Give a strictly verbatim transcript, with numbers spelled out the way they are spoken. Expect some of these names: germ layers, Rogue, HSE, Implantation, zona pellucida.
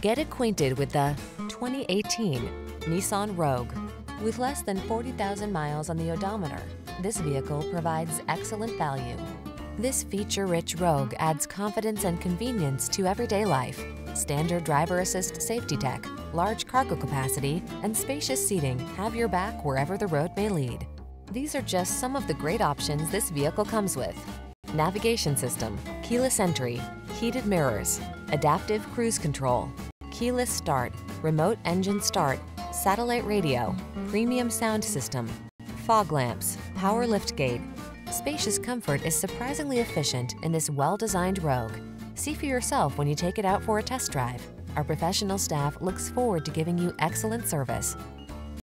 Get acquainted with the twenty eighteen Nissan Rogue. With less than forty thousand miles on the odometer, this vehicle provides excellent value. This feature-rich Rogue adds confidence and convenience to everyday life. Standard driver assist safety tech, large cargo capacity, and spacious seating have your back wherever the road may lead. These are just some of the great options this vehicle comes with: navigation system, keyless entry, heated mirrors, adaptive cruise control, keyless start, remote engine start, satellite radio, premium sound system, fog lamps, power liftgate. Spacious comfort is surprisingly efficient in this well-designed Rogue. See for yourself when you take it out for a test drive. Our professional staff looks forward to giving you excellent service.